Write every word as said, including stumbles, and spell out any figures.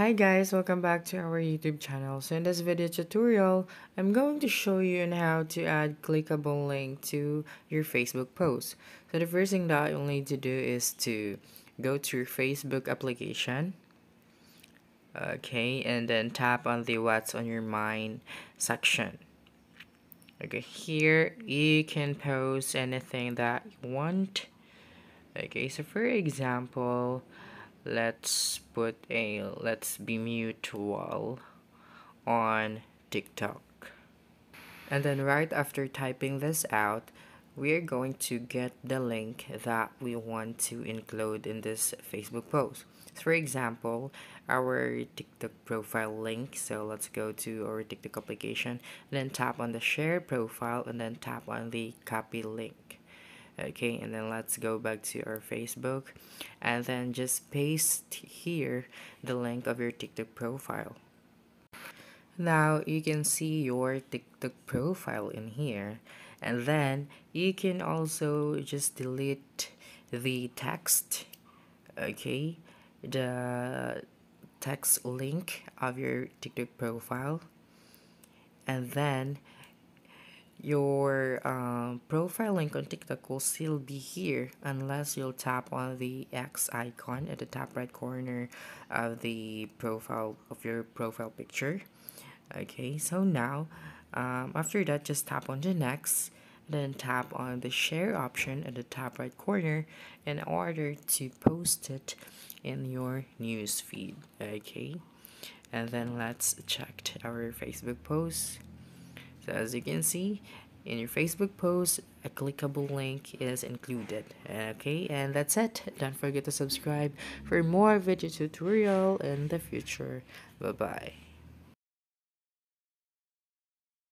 Hi guys, welcome back to our YouTube channel. So in this video tutorial, I'm going to show you on how to add clickable link to your Facebook post. So the first thing that you'll need to do is to go to your Facebook application. Okay, and then tap on the what's on your mind section. Okay, here you can post anything that you want. Okay, so for example, let's put a let's be mutual on TikTok, and then right after typing this out, we are going to get the link that we want to include in this Facebook post. For example, our TikTok profile link. So let's go to our TikTok application and then tap on the share profile and then tap on the copy link. Okay, and then let's go back to our Facebook and then just paste here the link of your TikTok profile. Now you can see your TikTok profile in here, and then you can also just delete the text, okay, the text link of your TikTok profile, and then your um, profile link on TikTok will still be here unless you'll tap on the X icon at the top right corner of the profile of your profile picture. Okay, so now um, after that, just tap on the next, then tap on the share option at the top right corner in order to post it in your news feed. Okay, and then let's check our Facebook post. So as you can see, in your Facebook post, a clickable link is included. Okay, and that's it. Don't forget to subscribe for more video tutorial in the future. Bye-bye.